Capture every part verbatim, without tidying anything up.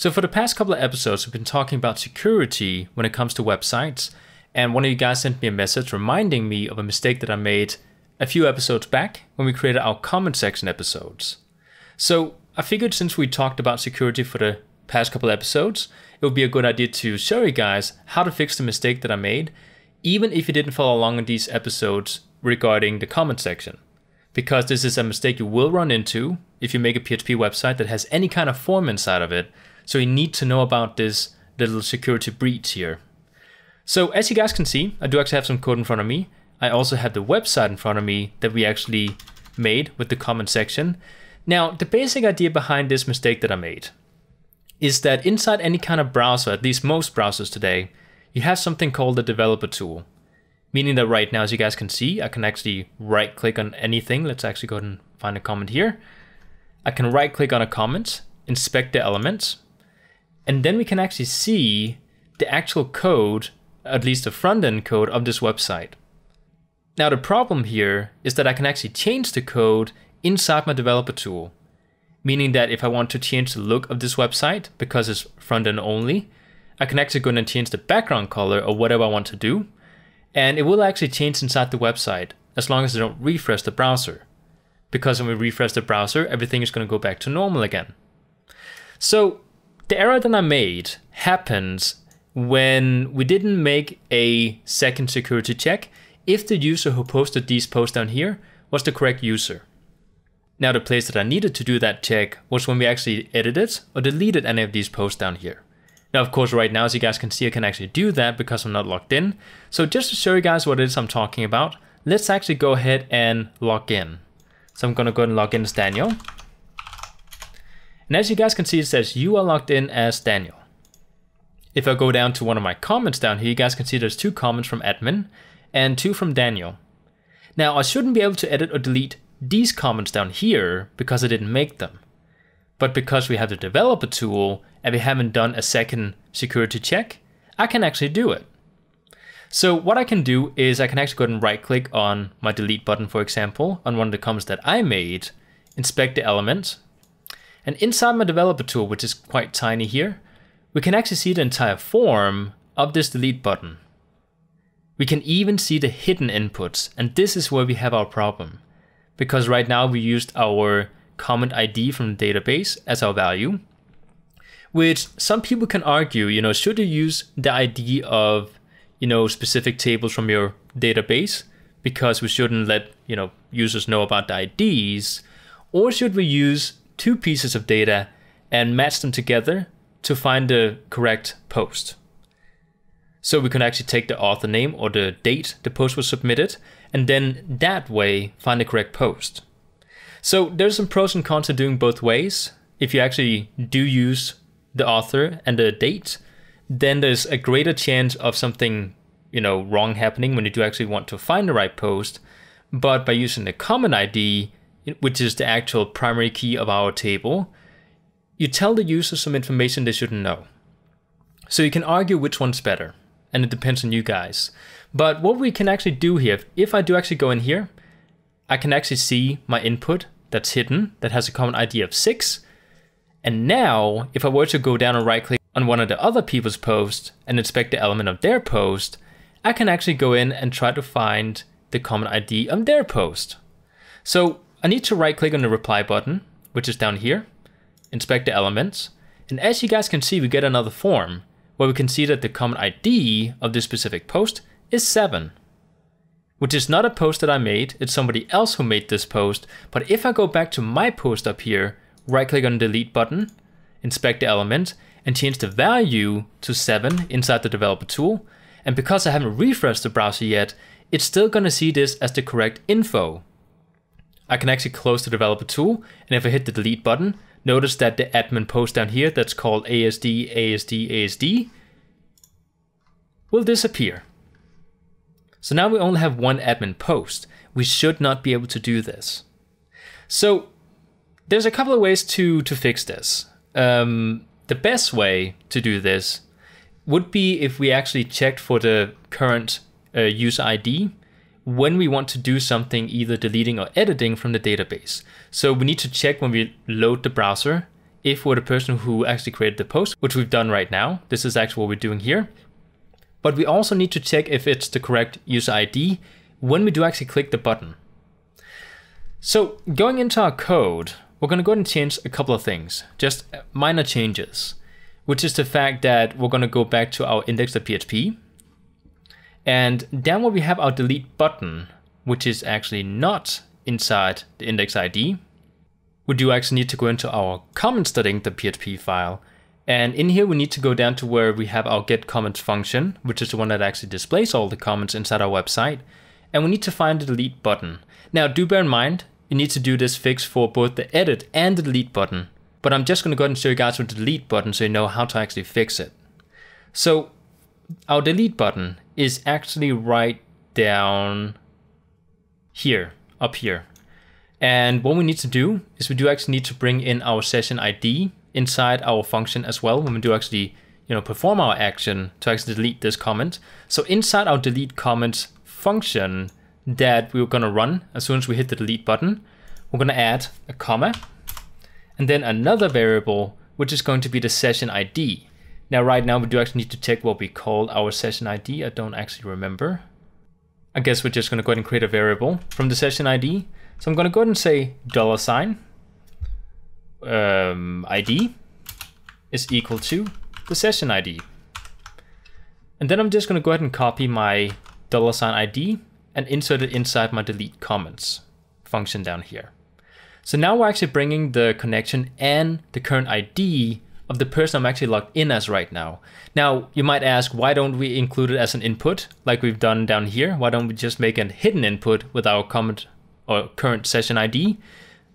So for the past couple of episodes, we've been talking about security when it comes to websites. And one of you guys sent me a message reminding me of a mistake that I made a few episodes back when we created our comment section episodes. So I figured since we talked about security for the past couple episodes, it would be a good idea to show you guys how to fix the mistake that I made, even if you didn't follow along in these episodes regarding the comment section. Because this is a mistake you will run into if you make a P H P website that has any kind of form inside of it. So you need to know about this little security breach here. So as you guys can see, I do actually have some code in front of me. I also have the website in front of me that we actually made with the comment section. Now, the basic idea behind this mistake that I made is that inside any kind of browser, at least most browsers today, you have something called the developer tool. Meaning that right now, as you guys can see, I can actually right click on anything. Let's actually go ahead and find a comment here. I can right click on a comment, inspect the elements, and then we can actually see the actual code, at least the front end code of this website. Now the problem here is that I can actually change the code inside my developer tool, meaning that if I want to change the look of this website because it's front end only, I can actually go in and change the background color or whatever I want to do, and it will actually change inside the website as long as I don't refresh the browser, because when we refresh the browser, everything is going to go back to normal again. So the error that I made happens when we didn't make a second security check if the user who posted these posts down here was the correct user. Now the place that I needed to do that check was when we actually edited or deleted any of these posts down here. Now of course right now, as you guys can see, I can actually do that because I'm not logged in. So just to show you guys what it is I'm talking about, let's actually go ahead and log in. So I'm going to go ahead and log in as Daniel. And as you guys can see, it says you are logged in as Daniel. If I go down to one of my comments down here, you guys can see there's two comments from admin and two from Daniel. Now I shouldn't be able to edit or delete these comments down here because I didn't make them. But because we have the developer tool and we haven't done a second security check, I can actually do it. So what I can do is I can actually go ahead and right click on my delete button, for example, on one of the comments that I made, inspect the element. And inside my developer tool, which is quite tiny here, we can actually see the entire form of this delete button. We can even see the hidden inputs, and this is where we have our problem. Because right now we used our comment I D from the database as our value, which some people can argue, you know, should you use the I D of, you know, specific tables from your database because we shouldn't let, you know, users know about the I Ds, or should we use two pieces of data and match them together to find the correct post? So we can actually take the author name or the date the post was submitted, and then that way find the correct post. So there's some pros and cons to doing both ways. If you actually do use the author and the date, then there's a greater chance of something, you know, wrong happening when you do actually want to find the right post. But by using the common I D, which is the actual primary key of our table, you tell the user some information they shouldn't know. So you can argue which one's better, and it depends on you guys. But what we can actually do here, if I do actually go in here, I can actually see my input that's hidden, that has a common I D of six. And now, if I were to go down and right click on one of the other people's posts and inspect the element of their post, I can actually go in and try to find the common I D on their post. So I need to right click on the reply button, which is down here, inspect the elements. And as you guys can see, we get another form where we can see that the common I D of this specific post is seven, which is not a post that I made. It's somebody else who made this post. But if I go back to my post up here, right click on the delete button, inspect the element, and change the value to seven inside the developer tool. And because I haven't refreshed the browser yet, it's still going to see this as the correct info. I can actually close the developer tool, and if I hit the delete button, notice that the admin post down here that's called A S D, A S D, A S D will disappear. So now we only have one admin post. We should not be able to do this. So there's a couple of ways to, to fix this. Um, the best way to do this would be if we actually checked for the current uh, user I D when we want to do something, either deleting or editing from the database. So we need to check when we load the browser if we're the person who actually created the post, which we've done right now. This is actually what we're doing here. But we also need to check if it's the correct user I D when we do actually click the button. So going into our code, we're going to go ahead and change a couple of things, just minor changes, which is the fact that we're going to go back to our index.php. And down where we have our delete button, which is actually not inside the index I D, we do actually need to go into our comments.index.php file. And in here, we need to go down to where we have our get comments function, which is the one that actually displays all the comments inside our website. And we need to find the delete button. Now, do bear in mind, you need to do this fix for both the edit and the delete button. But I'm just going to go ahead and show you guys with the delete button so you know how to actually fix it. So our delete button is actually right down here, up here. And what we need to do is we do actually need to bring in our session I D inside our function as well when we do actually, you know, perform our action to actually delete this comment. So inside our delete comments function that we're going to run as soon as we hit the delete button, we're going to add a comma and then another variable, which is going to be the session I D. Now, right now, we do actually need to check what we call our session I D. I don't actually remember. I guess we're just going to go ahead and create a variable from the session I D. So I'm going to go ahead and say dollar sign um, I D is equal to the session I D. And then I'm just going to go ahead and copy my dollar sign I D and insert it inside my delete comments function down here. So now we're actually bringing the connection and the current I D of the person I'm actually logged in as right now. Now, you might ask, why don't we include it as an input like we've done down here? Why don't we just make a hidden input with our comment or current session I D?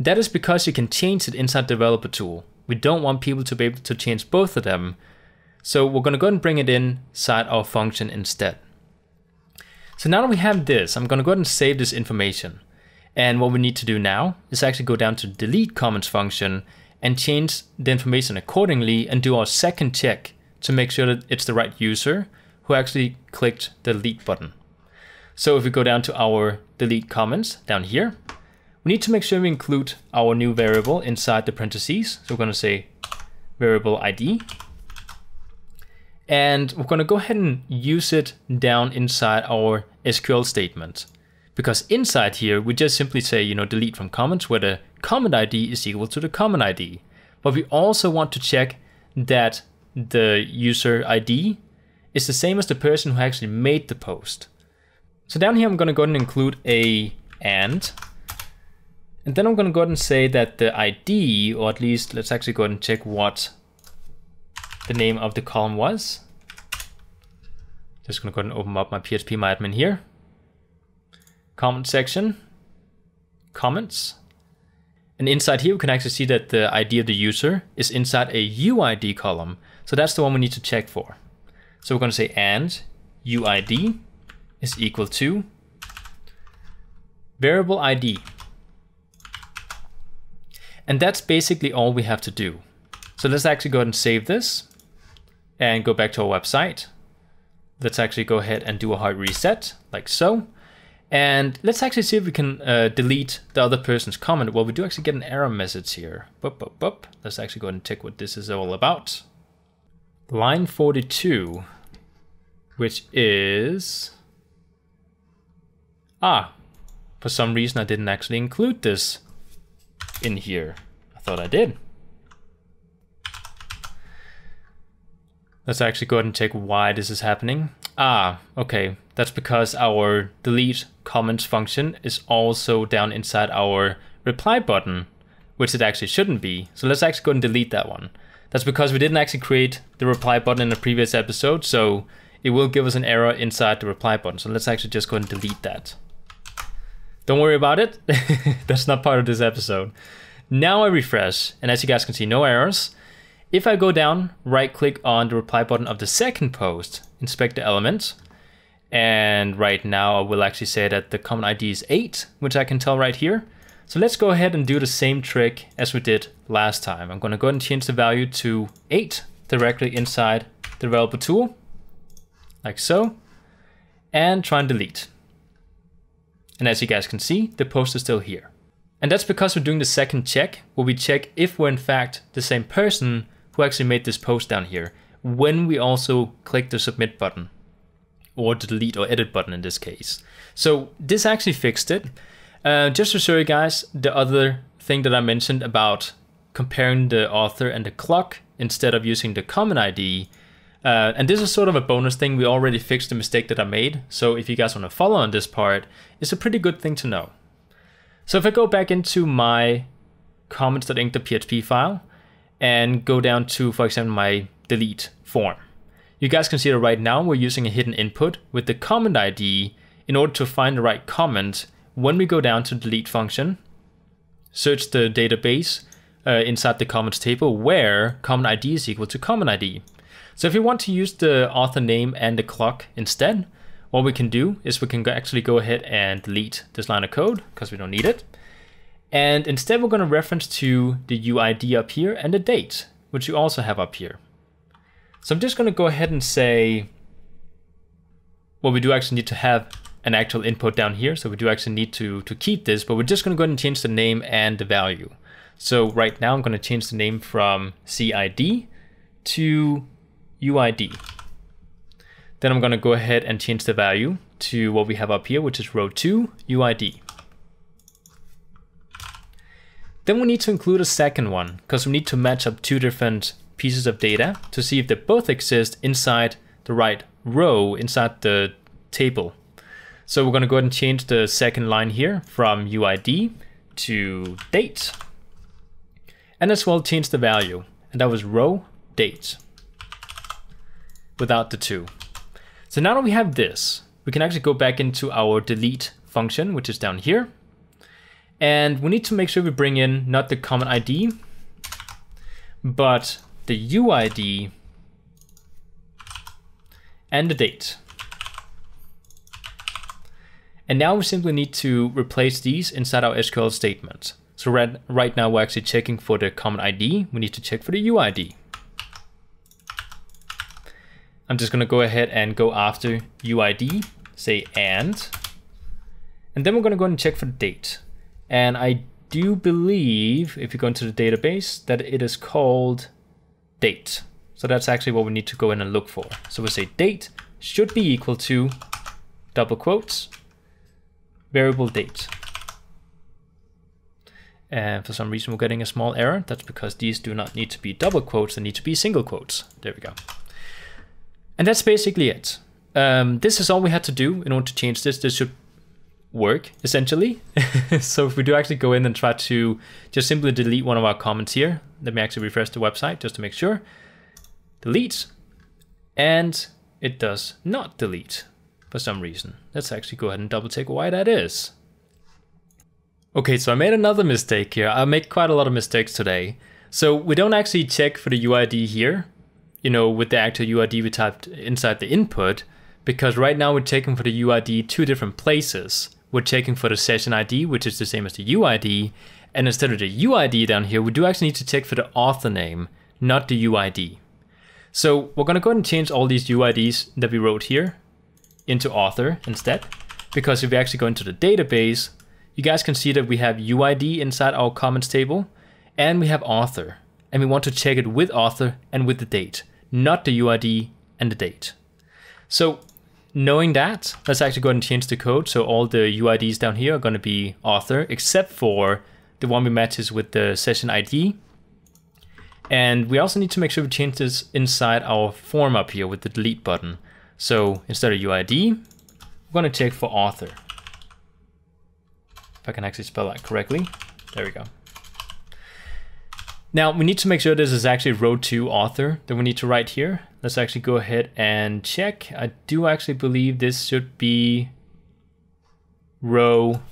That is because you can change it inside developer tool. We don't want people to be able to change both of them. So we're going to go ahead and bring it inside our function instead. So now that we have this, I'm going to go ahead and save this information. And what we need to do now is actually go down to delete comments function and change the information accordingly and do our second check to make sure that it's the right user who actually clicked the delete button. So if we go down to our delete comments down here, we need to make sure we include our new variable inside the parentheses. So we're going to say variable I D. And we're going to go ahead and use it down inside our S Q L statement. Because inside here, we just simply say, you know, delete from comments where the comment I D is equal to the comment I D. But we also want to check that the user I D is the same as the person who actually made the post. So down here, I'm going to go ahead and include a and. And then I'm going to go ahead and say that the I D, or at least let's actually go ahead and check what the name of the column was. Just going to go ahead and open up my P H P my admin here. Comment section, comments, and inside here we can actually see that the I D of the user is inside a U I D column. So that's the one we need to check for. So we're going to say and U I D is equal to variable I D. And that's basically all we have to do. So let's actually go ahead and save this and go back to our website. Let's actually go ahead and do a hard reset like so. And let's actually see if we can uh, delete the other person's comment. Well, we do actually get an error message here. Bup, bup, bup. Let's actually go ahead and check what this is all about. Line forty-two, which is... Ah, for some reason I didn't actually include this in here. I thought I did. Let's actually go ahead and check why this is happening. Ah, okay. That's because our delete comments function is also down inside our reply button, which it actually shouldn't be. So let's actually go ahead and delete that one. That's because we didn't actually create the reply button in the previous episode, so it will give us an error inside the reply button. So let's actually just go ahead and delete that. Don't worry about it. That's not part of this episode. Now I refresh, and as you guys can see, no errors. If I go down, right click on the reply button of the second post, inspect the element. And right now I will actually say that the comment I D is eight, which I can tell right here. So let's go ahead and do the same trick as we did last time. I'm going to go ahead and change the value to eight directly inside the developer tool, like so, and try and delete. And as you guys can see, the post is still here. And that's because we're doing the second check, where we check if we're in fact the same person who actually made this post down here, when we also click the submit button, or the delete or edit button in this case. So this actually fixed it. Uh, just to show you guys the other thing that I mentioned about comparing the author and the clock instead of using the common I D. Uh, and this is sort of a bonus thing. We already fixed the mistake that I made. So if you guys want to follow on this part, it's a pretty good thing to know. So if I go back into my comments.ink.php file and go down to, for example, my delete form, you guys can see that right now we're using a hidden input with the comment I D in order to find the right comment when we go down to the delete function, search the database uh, inside the comments table where comment I D is equal to common I D. So if you want to use the author name and the clock instead, what we can do is we can actually go ahead and delete this line of code because we don't need it. And instead we're going to reference to the U I D up here and the date, which you also have up here. So I'm just going to go ahead and say, well, we do actually need to have an actual input down here. So we do actually need to, to keep this, but we're just going to go ahead and change the name and the value. So right now I'm going to change the name from C I D to U I D. Then I'm going to go ahead and change the value to what we have up here, which is row two U I D. Then we need to include a second one because we need to match up two different pieces of data to see if they both exist inside the right row, inside the table. So we're going to go ahead and change the second line here from U I D to date. And as well change the value. And that was row date without the two. So now that we have this, we can actually go back into our delete function, which is down here. And we need to make sure we bring in not the common I D, but the U I D and the date. And now we simply need to replace these inside our S Q L statement. So right, right now we're actually checking for the common I D. We need to check for the U I D. I'm just going to go ahead and go after U I D, say and, and then we're going to go ahead and check for the date. And I do believe if you go into the database that it is called date. So that's actually what we need to go in and look for. So we say date should be equal to double quotes, variable date. And for some reason we're getting a small error. That's because these do not need to be double quotes. They need to be single quotes. There we go. And that's basically it. Um, this is all we had to do in order to change this. This should work, essentially. So if we do actually go in and try to just simply delete one of our comments here, let me actually refresh the website just to make sure. Delete. And it does not delete for some reason. Let's actually go ahead and double check why that is. Okay, so I made another mistake here. I make quite a lot of mistakes today. So we don't actually check for the U I D here, you know, with the actual U I D we typed inside the input, because right now we're checking for the U I D two different places. We're checking for the session I D, which is the same as the U I D, and instead of the U I D down here, we do actually need to check for the author name, not the U I D. So we're gonna go ahead and change all these U I Ds that we wrote here into author instead, because if we actually go into the database, you guys can see that we have U I D inside our comments table, and we have author. And we want to check it with author and with the date, not the U I D and the date. So knowing that, let's actually go ahead and change the code. So all the U I Ds down here are going to be author, except for the one we matches with the session I D. And we also need to make sure we change this inside our form up here with the delete button. So instead of U I D, we're going to check for author. If I can actually spell that correctly. There we go. Now we need to make sure this is actually row two author that we need to write here. Let's actually go ahead and check. I do actually believe this should be row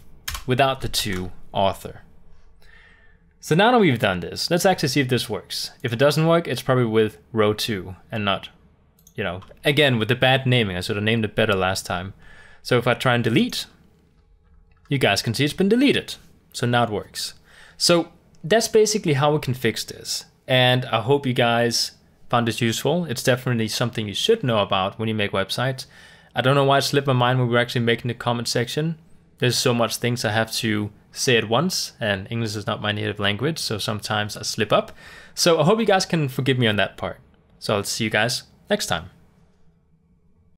without the two author. So now that we've done this, let's actually see if this works. If it doesn't work, it's probably with row two and not, you know, again, with the bad naming. I should have named it better last time. So if I try and delete, you guys can see it's been deleted. So now it works. So that's basically how we can fix this. And I hope you guys found this useful. It's definitely something you should know about when you make websites. I don't know why it slipped my mind when we were actually making the comment section. There's so much things I have to say it once, and English is not my native language, so sometimes I slip up. So I hope you guys can forgive me on that part. So I'll see you guys next time.